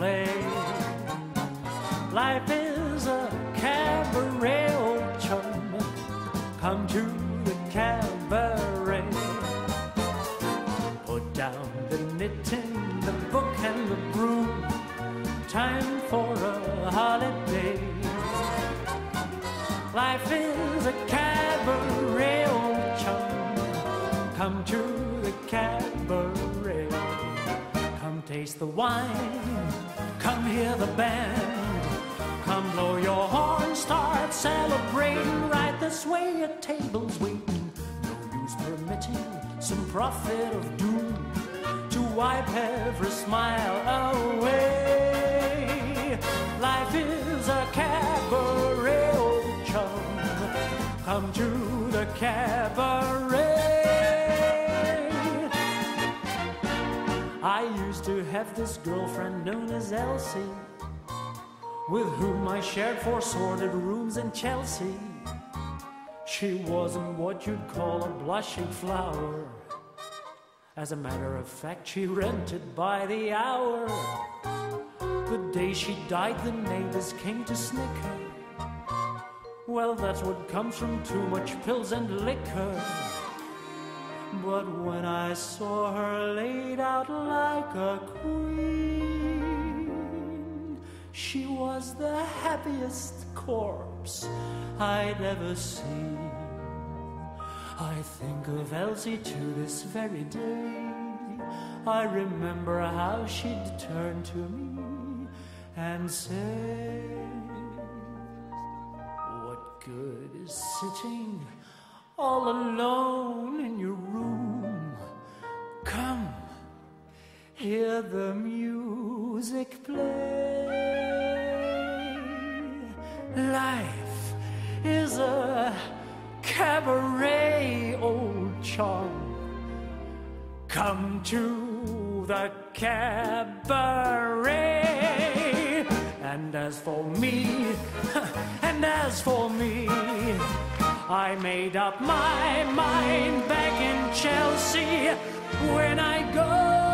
play. Life is a cabaret, old chum. Come to the cabaret. Put down the knitting, the book and the broom. Time for a holiday. Life is a cabaret, old chum. Come to the cabaret. Come taste the wine. Come hear the band. Come blow your horn, start celebrating. Right this way, a table's waiting. No use permitting some prophet of doom to wipe every smile away. Life is a cabaret, old chum. Come to the cabaret. I used to have this girlfriend known as Elsie, with whom I shared four sordid rooms in Chelsea. She wasn't what you'd call a blushing flower. As a matter of fact, she rented by the hour. The day she died, the neighbors came to snicker. Well, that's what comes from too much pills and liquor. But when I saw her laid out like a queen, she was the happiest corpse I'd ever seen. I think of Elsie to this very day. I remember how she'd turn to me and say, "What good is sitting all alone in your room? Come, hear the music play." Life is a cabaret, old chum. Come to the cabaret. And as for me, and as for me, I made up my mind back in Chelsea. When I go